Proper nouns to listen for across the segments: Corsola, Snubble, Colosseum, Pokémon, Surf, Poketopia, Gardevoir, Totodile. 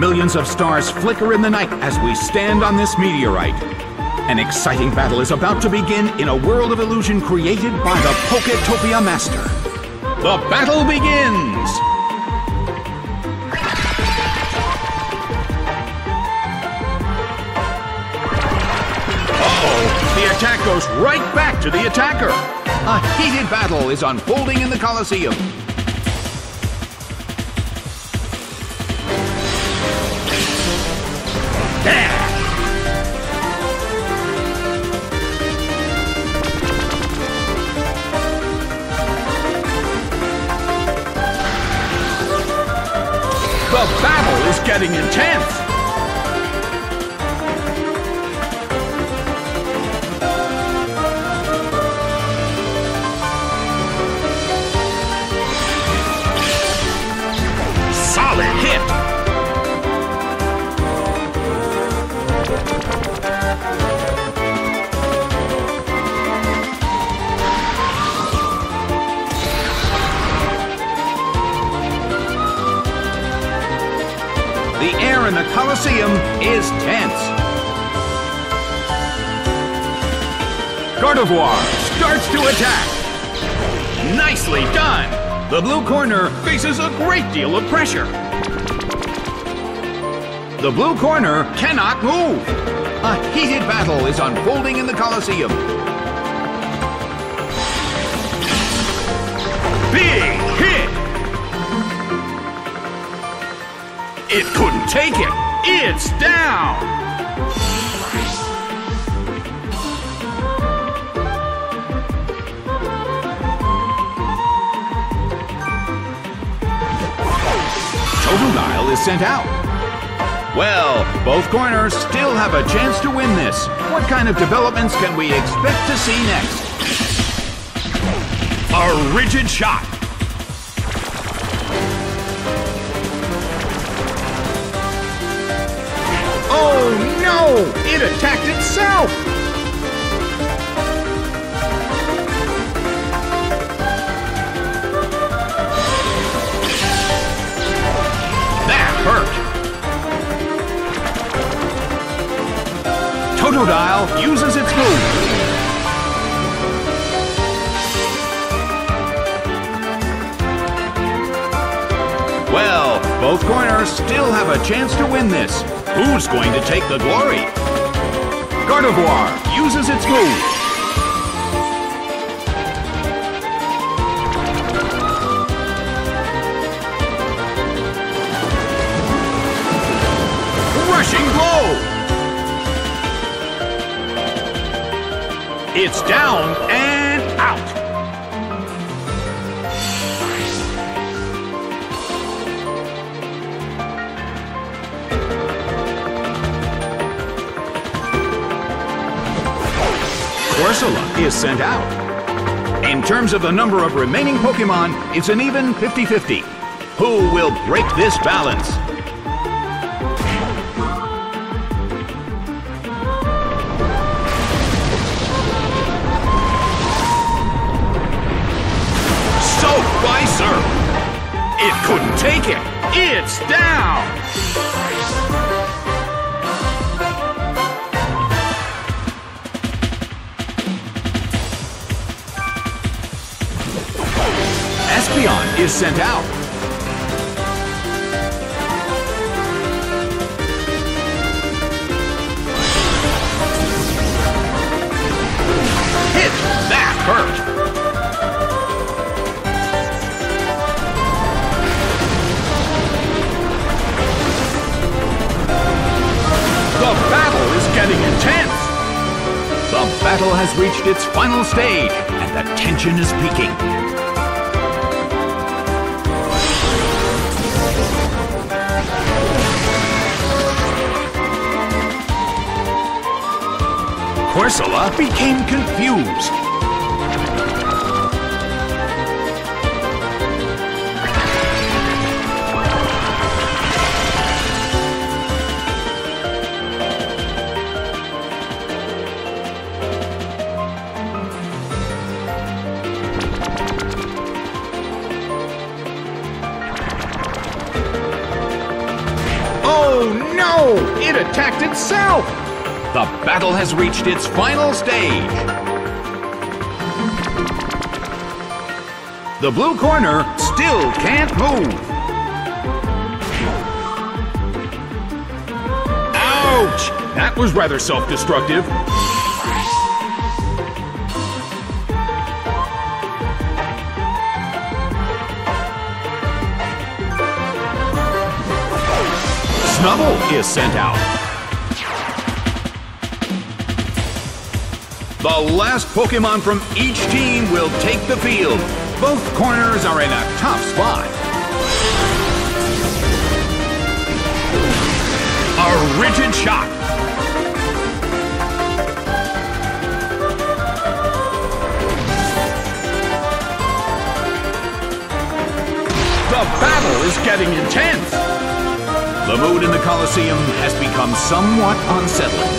Millions of stars flicker in the night as we stand on this meteorite. An exciting battle is about to begin in a world of illusion created by the Poketopia master. The battle begins! Uh-oh! The attack goes right back to the attacker! A heated battle is unfolding in the Colosseum. The battle is getting intense! Solid hit! The air in the Colosseum is tense. Gardevoir starts to attack. Nicely done! The blue corner faces a great deal of pressure. The blue corner cannot move. A heated battle is unfolding in the Colosseum. Big hit! It couldn't take it! It's down! Totodile is sent out. Well, both corners still have a chance to win this. What kind of developments can we expect to see next? A rigid shot! Oh no! It attacked itself! That hurt! Totodile uses its move. Well, both corners still have a chance to win this. Who's going to take the glory? Gardevoir uses its move. Rushing blow! It's down and out. Corsola is sent out. In terms of the number of remaining Pokémon, it's an even 50-50. Who will break this balance? Soaked by Surf! It couldn't take it! It's down! Is sent out. Hit! That hurt! The battle is getting intense! The battle has reached its final stage, and the tension is peaking. Corsola became confused. Oh No! It attacked itself! The battle has reached its final stage. The blue corner still can't move. Ouch! That was rather self-destructive. Snubble is sent out. The last Pokemon from each team will take the field. Both corners are in a tough spot. A rigid shot. The battle is getting intense. The mood in the Colosseum has become somewhat unsettling.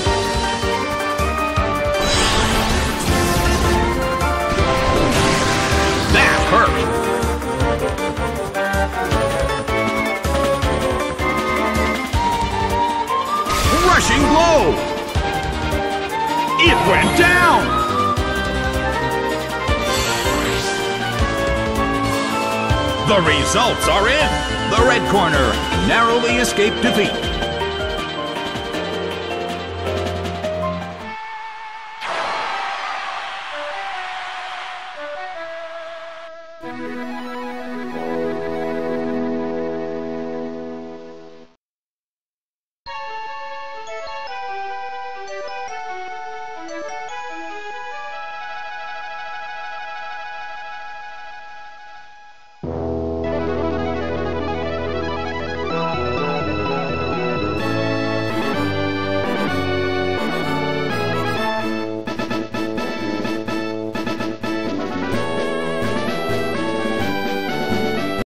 That hurt! Rushing blow! It went down! The results are in! The red corner narrowly escaped defeat.